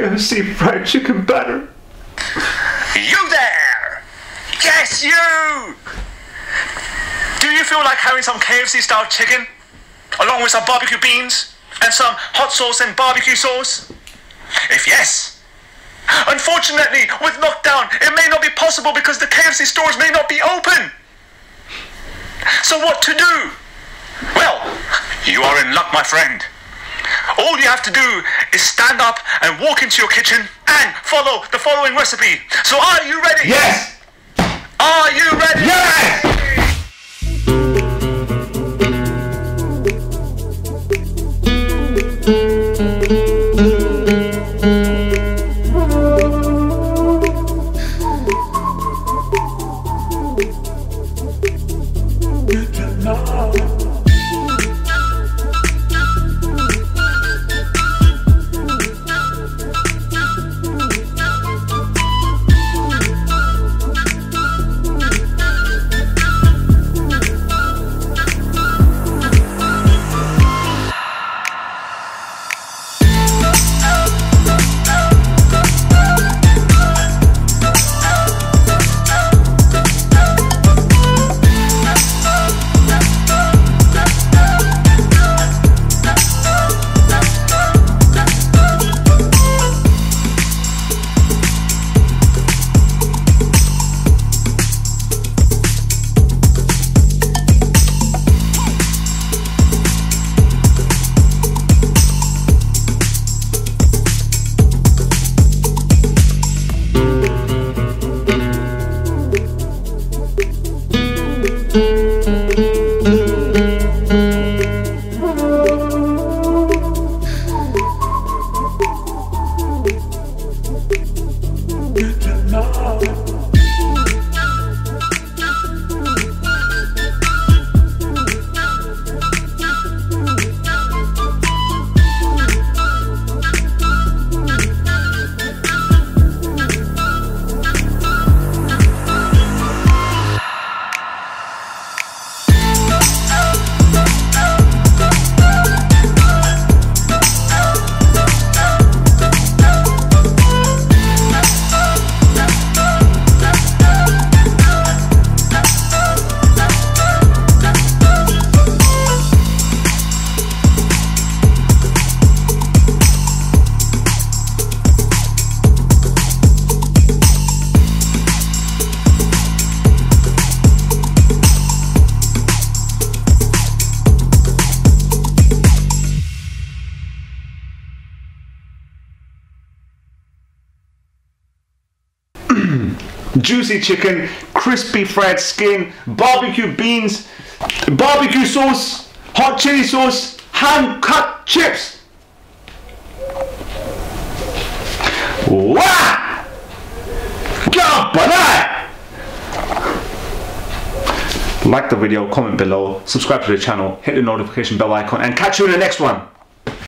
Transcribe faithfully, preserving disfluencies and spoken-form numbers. K F C fried chicken batter. You there! Yes, you! Do you feel like having some K F C style chicken, along with some barbecue beans, and some hot sauce and barbecue sauce? If yes, unfortunately, with lockdown, it may not be possible because the K F C stores may not be open. So what to do? Well, you are in luck, my friend. All you have to do is stand up and walk into your kitchen and follow the following recipe. So are you ready? Yes! Are you ready? Yes! Juicy chicken, crispy fried skin, barbecue beans, barbecue sauce, hot chili sauce, hand cut chips. Wow! Like the video, comment below, subscribe to the channel, hit the notification bell icon, and catch you in the next one.